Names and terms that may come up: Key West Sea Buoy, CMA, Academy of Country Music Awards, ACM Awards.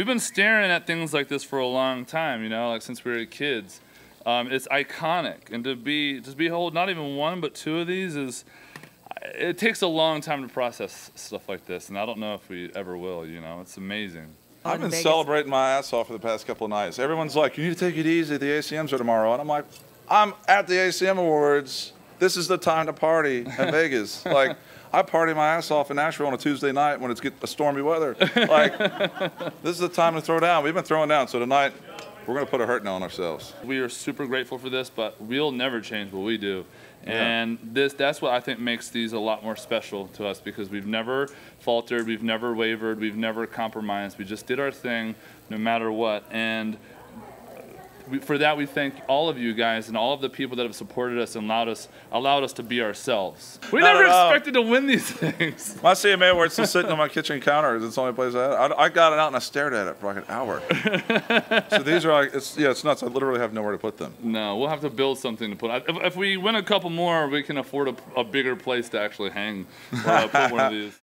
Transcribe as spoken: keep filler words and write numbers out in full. we've been staring at things like this for a long time, you know, like since we were kids. Um, it's iconic, and to be to behold not even one but two of these is, it takes a long time to process stuff like this, and I don't know if we ever will, you know. It's amazing. I've been Vegas. Celebrating my ass off for the past couple of nights. Everyone's like, you need to take it easy, the A C Ms are tomorrow. And I'm like, I'm at the A C M Awards. This is the time to party in Vegas. Like, I party my ass off in Nashville on a Tuesday night when it's get a stormy weather. Like, this is the time to throw down. We've been throwing down, so tonight we're going to put a hurting on ourselves. We are super grateful for this, but we'll never change what we do. Yeah. And this that's what I think makes these a lot more special to us, because we've never faltered, we've never wavered, we've never compromised. We just did our thing no matter what. And we, for that, we thank all of you guys and all of the people that have supported us and allowed us, allowed us to be ourselves. We Not never expected to win these things. My C M A award's still sitting on my kitchen counter. It's the only place I had. I, I got it out and I stared at it for like an hour. So these are like, it's, yeah, it's nuts. I literally have nowhere to put them. No, we'll have to build something to put. If, if we win a couple more, we can afford a, a bigger place to actually hang, uh, put one of these.